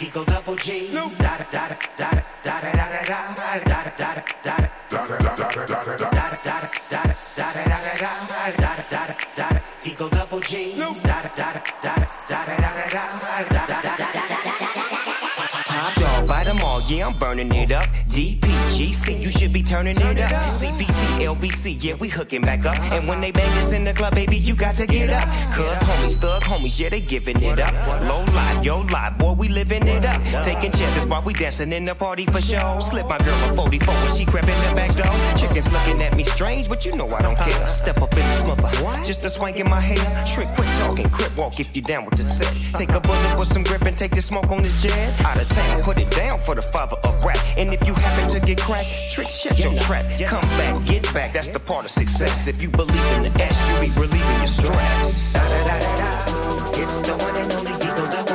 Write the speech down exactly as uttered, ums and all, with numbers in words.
Eagle Double G. Eagle Double G. Top dog, bite them all, yeah, I'm burning it up. D P G C, you should be turning it up. C P T, L B C, yeah, we hooking back up. And when they bang us in the club, baby, you got to get up. Cuz homies, thug homies, yeah, they giving it up. Low life, yo life, boy, we living it up. Taking chances while we dancing in the party for show. Slip my girl a forty-four when she crept in the back door. Chickens looking at me strange, but you know I don't care. Step up in this mother, just a swank in my hair. Trick, quick talking, crip walk if you down with the set. Take a bullet with some grip and take the smoke on this jet. Out of town, put it down for the father of rap. And if you happen to get cracked, trick, shut your trap. Come back, get back, that's the part of success. If you believe in the S, you'll be relieving your stress. It's the one and only Eagle Double G.